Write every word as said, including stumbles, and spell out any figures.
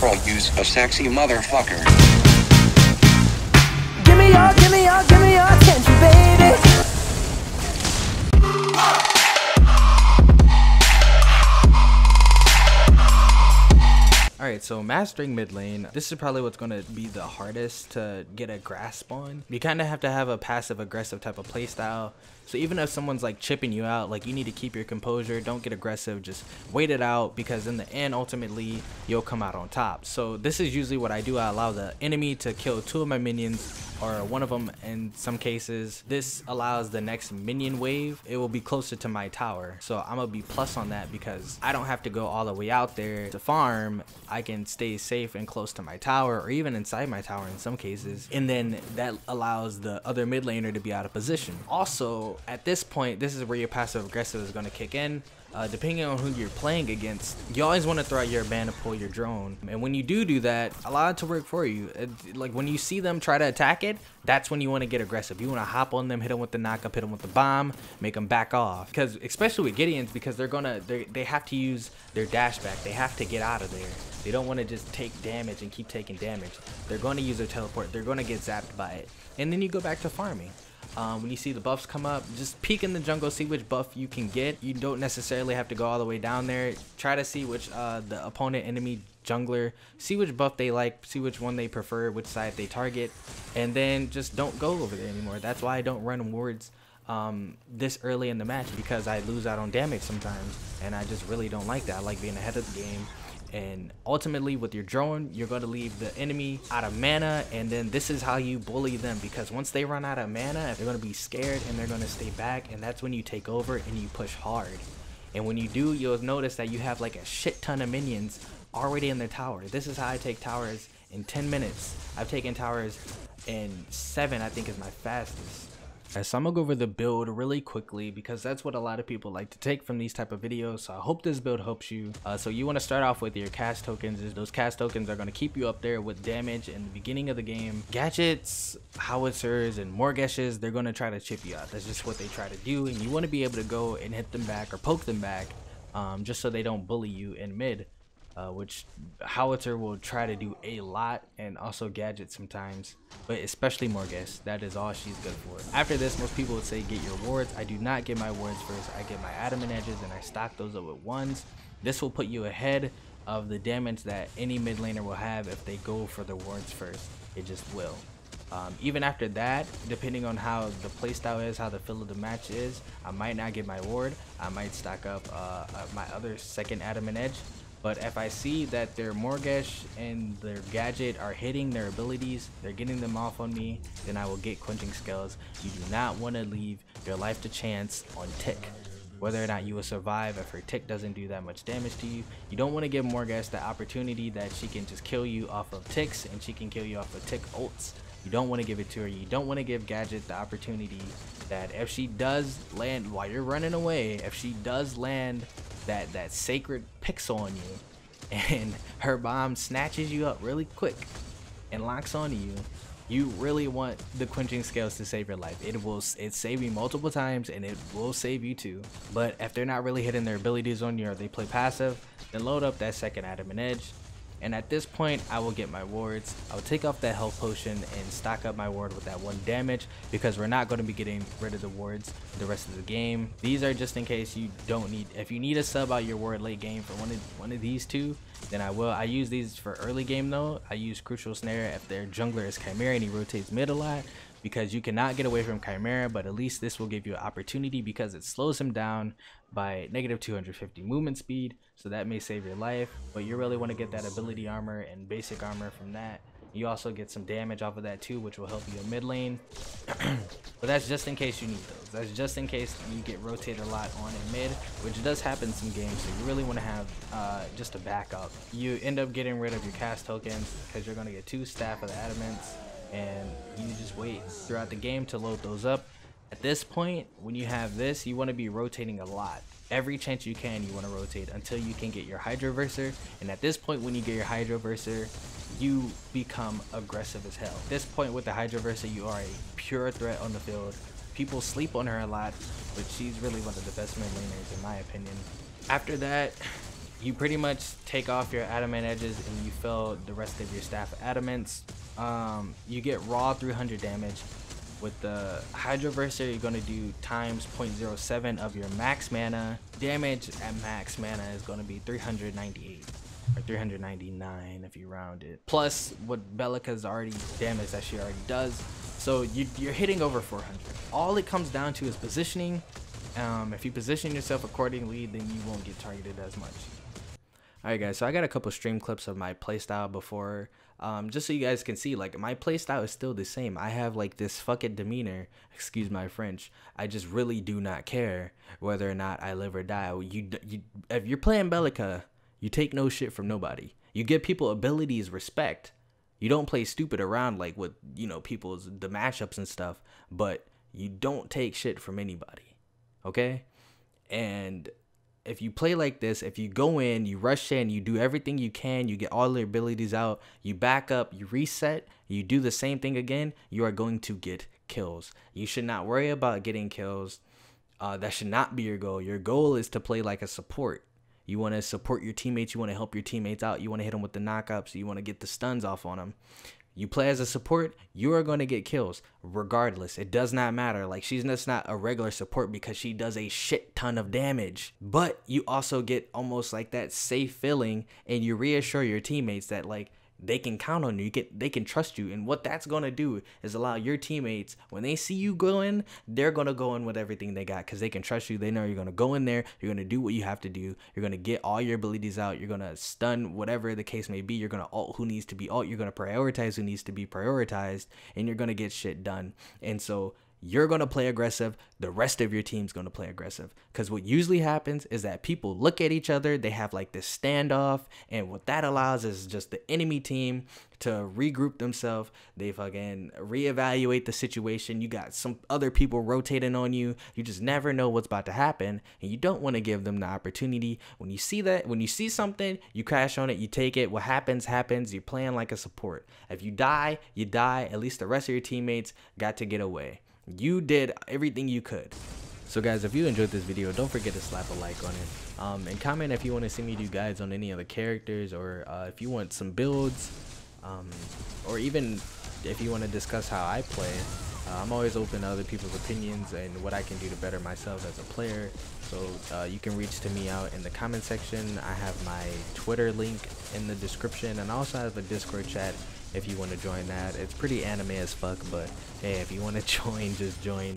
Or use a sexy motherfucker. Give me your, give me your, give me your attention, baby. Alright, so mastering mid lane, this is probably what's going to be the hardest to get a grasp on. You kind of have to have a passive aggressive type of playstyle. So even if someone's like chipping you out, like you need to keep your composure, don't get aggressive, just wait it out, because in the end, ultimately, you'll come out on top. So this is usually what I do. I allow the enemy to kill two of my minions, or one of them in some cases. This allows the next minion wave, it will be closer to my tower. So I'm gonna be plus on that because I don't have to go all the way out there to farm. I can stay safe and close to my tower, or even inside my tower in some cases. And then that allows the other mid laner to be out of position. Also, at this point, this is where your passive aggressive is going to kick in. Uh, depending on who you're playing against, you always want to throw out your band to pull your drone, and when you do do that, allow it to work for you. It, like when you see them try to attack it, that's when you want to get aggressive. You want to hop on them, hit them with the knock up, hit them with the bomb, make them back off. Because especially with Gideons, because they're gonna they're, they have to use their dash back. They have to get out of there. They don't want to just take damage and keep taking damage. They're going to use their teleport. They're going to get zapped by it, and then you go back to farming. Um, when you see the buffs come up, just peek in the jungle, see which buff you can get. You don't necessarily have to go all the way down there. Try to see which uh, the opponent enemy jungler, see which buff they like, see which one they prefer, which side they target, and then just don't go over there anymore. That's why I don't run wards um, this early in the match, because I lose out on damage sometimes, and I just really don't like that. I like being ahead of the game. And ultimately with your drone, you're going to leave the enemy out of mana, and then this is how you bully them, because once they run out of mana, they're going to be scared and they're going to stay back, and that's when you take over and you push hard. And when you do, you'll notice that you have like a shit ton of minions already in their tower. This is how I take towers in ten minutes. I've taken towers in seven, I think, is my fastest. Right, so I'm gonna go over the build really quickly, because that's what a lot of people like to take from these type of videos. So I hope this build helps you. Uh, so you want to start off with your cast tokens. Those cast tokens are going to keep you up there with damage in the beginning of the game. Gadgets, howitzers, and morgeshes, they're going to try to chip you out. That's just what they try to do, and you want to be able to go and hit them back or poke them back, um, just so they don't bully you in mid. Uh, which Howitzer will try to do a lot, and also Gadget sometimes, but especially Morgana. That is all she's good for. After this, most people would say get your wards. I do not get my wards first. I get my Adamant Edges, and I stock those up with ones. This will put you ahead of the damage that any mid laner will have if they go for the wards first. It just will. Um, even after that, depending on how the playstyle is, how the feel of the match is, I might not get my ward. I might stock up uh, my other second Adamant Edge. But if I see that their Morgesh and their Gadget are hitting their abilities, they're getting them off on me, then I will get Quenching Scales. You do not want to leave your life to chance on Tick. Whether or not you will survive if her Tick doesn't do that much damage to you. You don't want to give Morgesh the opportunity that she can just kill you off of Ticks, and she can kill you off of Tick ults. You don't want to give it to her. You don't want to give Gadget the opportunity that if she does land while you're running away, if she does land that that sacred pixel on you and her bomb snatches you up really quick and locks onto you, you really want the Quenching Scales to save your life. It will it save you multiple times, and it will save you too. But if they're not really hitting their abilities on you, or they play passive, then load up that second Adamant Edge. And at this point, I will get my wards. I will take off that health potion and stock up my ward with that one damage, because we're not going to be getting rid of the wards the rest of the game. These are just in case you don't need. If you need to sub out your ward late game for one of one of these two, then I will. I use these for early game though. I use Crucial Snare if their jungler is Chimera and he rotates mid a lot, because you cannot get away from Chimera, but at least this will give you an opportunity because it slows him down by negative two hundred fifty movement speed, so that may save your life. But you really want to get that ability armor and basic armor from that. You also get some damage off of that too, which will help you in mid lane. But that's just in case you need those. That's just in case you get rotated a lot on in mid, which does happen some games, so you really want to have uh, just a backup. You end up getting rid of your cast tokens because you're going to get two Staff of the Adamants, and you just wait throughout the game to load those up. At this point, when you have this, you want to be rotating a lot. Every chance you can, you want to rotate until you can get your Hydro-Verser. And at this point, when you get your Hydro-Verser, you become aggressive as hell. At this point with the Hydro-Verser, you are a pure threat on the field. People sleep on her a lot, but she's really one of the best mid laners in my opinion. After that, you pretty much take off your adamant edges and you fill the rest of your staff adamants. Um, you get raw three hundred damage. With the Hydro-Verser, you're going to do times zero point zero seven of your max mana. Damage at max mana is going to be three hundred ninety-eight or three hundred ninety-nine if you round it. Plus, what Belica's already damage that she already does. So you, you're hitting over four hundred. All it comes down to is positioning. Um, if you position yourself accordingly, then you won't get targeted as much. Alright guys, so I got a couple stream clips of my playstyle before, um, just so you guys can see, like, my playstyle is still the same. I have, like, this fuck it demeanor, excuse my French. I just really do not care whether or not I live or die. You, you, if you're playing Belica, you take no shit from nobody. You give people abilities respect. You don't play stupid around, like, with, you know, people's, the mashups and stuff, but you don't take shit from anybody, okay? And if you play like this, if you go in, you rush in, you do everything you can, you get all your abilities out, you back up, you reset, you do the same thing again, you are going to get kills. You should not worry about getting kills. Uh, that should not be your goal. Your goal is to play like a support. You want to support your teammates. You want to help your teammates out. You want to hit them with the knockups. You want to get the stuns off on them. You play as a support, you are going to get kills regardless. It does not matter. Like, she's just not a regular support because she does a shit ton of damage. But you also get almost like that safe feeling, and you reassure your teammates that, like, they can count on you. You get, they can trust you. And what that's going to do is allow your teammates, when they see you go in, they're going to go in with everything they got because they can trust you. They know you're going to go in there. You're going to do what you have to do. You're going to get all your abilities out. You're going to stun whatever the case may be. You're going to ult who needs to be ult. You're going to prioritize who needs to be prioritized. And you're going to get shit done. And so you're going to play aggressive. The rest of your team's going to play aggressive. Because what usually happens is that people look at each other. They have like this standoff. And what that allows is just the enemy team to regroup themselves. They fucking reevaluate the situation. You got some other people rotating on you. You just never know what's about to happen. And you don't want to give them the opportunity. When you see that, when you see something, you crash on it. You take it. What happens, happens. You're playing like a support. If you die, you die. At least the rest of your teammates got to get away. You did everything you could. So guys, if you enjoyed this video, don't forget to slap a like on it, um, and comment if you want to see me do guides on any other characters, or uh, if you want some builds, um, or even if you want to discuss how I play. uh, I'm always open to other people's opinions and what I can do to better myself as a player. So uh, you can reach to me out in the comment section. I have my Twitter link in the description, and I also have a Discord chat if you want to join that. It's pretty anime as fuck, but hey, if you want to join, just join.